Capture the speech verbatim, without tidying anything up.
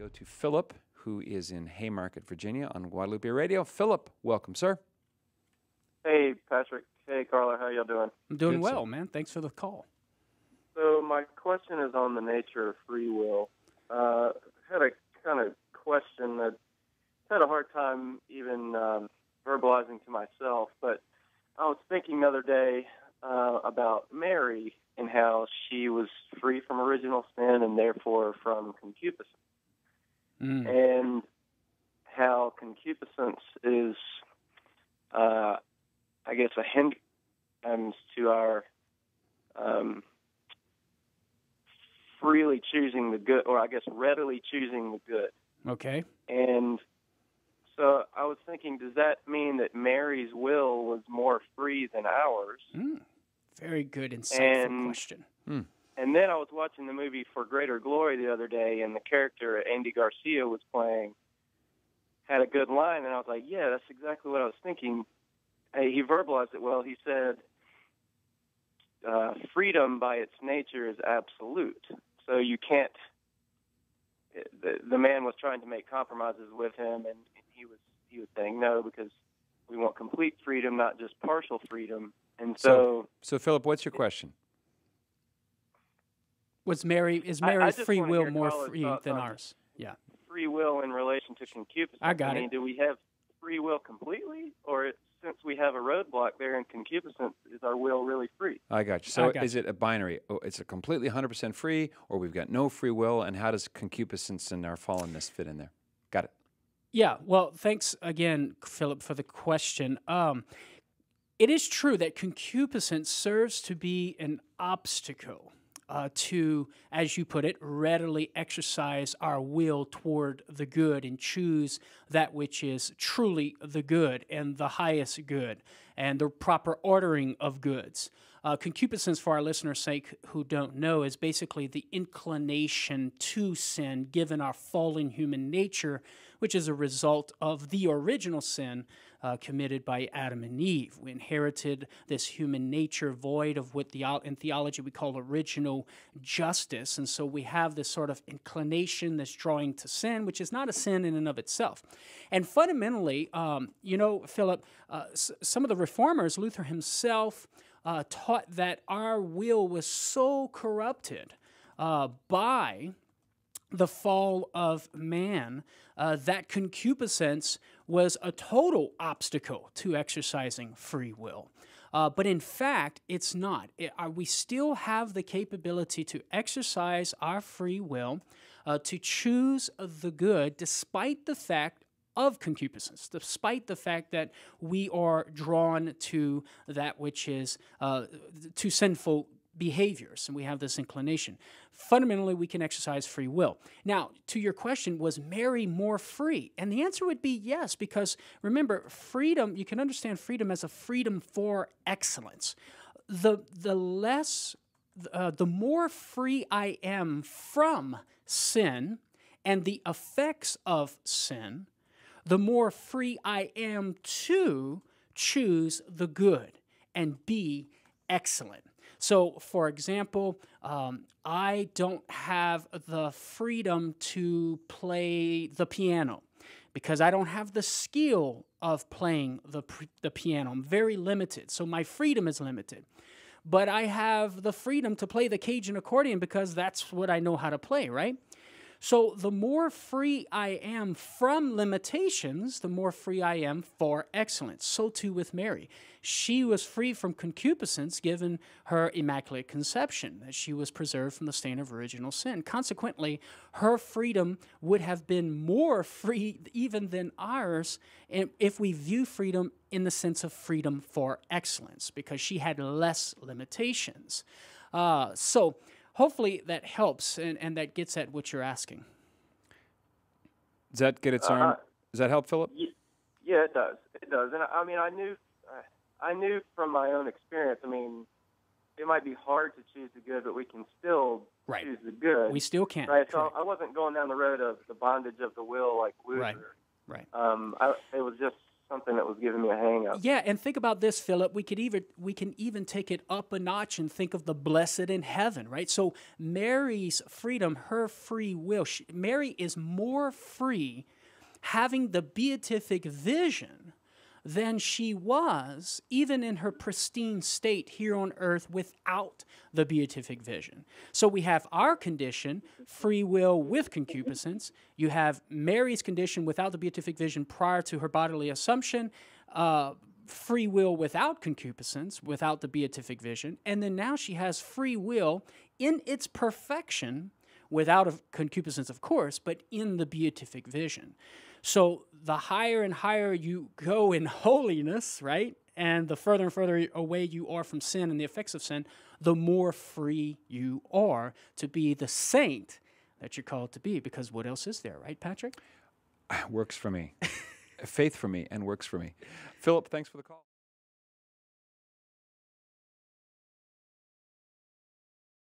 go to Philip, who is in Haymarket, Virginia, on Guadalupe Radio. Philip, welcome, sir. Hey, Patrick. Hey, Carla. How y'all doing? I'm doing Good, well, sir. man. Thanks for the call. So my question is on the nature of free will. Uh, had a kind of question that I had a hard time even um, verbalizing to myself, but I was thinking the other day uh, about Mary and how she was free from original sin and therefore from concupiscence. Mm. And how concupiscence is, uh, I guess, a hindrance to our um, freely choosing the good, or I guess readily choosing the good. Okay. And so I was thinking, does that mean that Mary's will was more free than ours? Mm. Very good, insightful and, question. Mm. And then I was watching the movie For Greater Glory the other day, and the character Andy Garcia was playing had a good line, and I was like, yeah, that's exactly what I was thinking. And he verbalized it well. He said, uh, freedom by its nature is absolute. So you can't the, – the man was trying to make compromises with him, and he was, he was saying no because we want complete freedom, not just partial freedom. And so, so, so Philip, what's your question? Was Mary is Mary I, I free will more free than ours? Yeah, free will in relation to concupiscence. I got I mean, it. Do we have free will completely, or since we have a roadblock there in concupiscence, is our will really free? I got you. So, got is you. it a binary? Oh, it's a completely one hundred percent free, or we've got no free will, and how does concupiscence and our fallenness fit in there? Got it. Yeah. Well, thanks again, Philip, for the question. Um, It is true that concupiscence serves to be an obstacle uh, to, as you put it, readily exercise our will toward the good and choose that which is truly the good and the highest good and the proper ordering of goods. Uh, concupiscence, for our listeners' sake who don't know, is basically the inclination to sin given our fallen human nature, which is a result of the original sin Uh, committed by Adam and Eve. We inherited this human nature void of what the, in theology we call original justice, and so we have this sort of inclination, this drawing to sin, which is not a sin in and of itself. And fundamentally, um, you know, Philip, uh, s some of the reformers, Luther himself, uh, taught that our will was so corrupted uh, by the fall of man uh, that concupiscence was a total obstacle to exercising free will. Uh, but in fact, it's not. It, uh, we still have the capability to exercise our free will, uh, to choose the good despite the fact of concupiscence, despite the fact that we are drawn to that which is uh, to sinful behaviors, and we have this inclination. Fundamentally, we can exercise free will. Now, to your question, was Mary more free? And the answer would be yes, because remember, freedom, you can understand freedom as a freedom for excellence. The, the less, uh, the more free I am from sin and the effects of sin, the more free I am to choose the good and be excellent. So, for example, um, I don't have the freedom to play the piano because I don't have the skill of playing the, the piano. I'm very limited, so my freedom is limited. But I have the freedom to play the Cajun accordion because that's what I know how to play, right? So the more free I am from limitations, the more free I am for excellence. So too with Mary. She was free from concupiscence given her immaculate conception, that she was preserved from the stain of original sin. Consequently, her freedom would have been more free even than ours if we view freedom in the sense of freedom for excellence, because she had less limitations. Uh, so... Hopefully that helps and, and that gets at what you're asking. Does that get its uh, arm? Does that help, Philip? Yeah, it does. It does. And I, I mean, I knew, I knew from my own experience. I mean, it might be hard to choose the good, but we can still right. choose the good. We still can. Right. So I wasn't going down the road of the bondage of the will like Luther. Right. Right. Um, I, it was just something that was giving me a hang-up. Yeah, and think about this, Philip. We could even we can even take it up a notch and think of the blessed in heaven, right? So Mary's freedom, her free will, she, Mary is more free having the beatific vision than she was even in her pristine state here on earth without the beatific vision. So we have our condition, free will with concupiscence. You have Mary's condition without the beatific vision prior to her bodily assumption, uh, free will without concupiscence, without the beatific vision. And then now she has free will in its perfection without a concupiscence, of course, but in the beatific vision. So the higher and higher you go in holiness, right, and the further and further away you are from sin and the effects of sin, the more free you are to be the saint that you're called to be. Because what else is there, right, Patrick? Works for me. Faith for me and works for me. Philip, thanks for the call.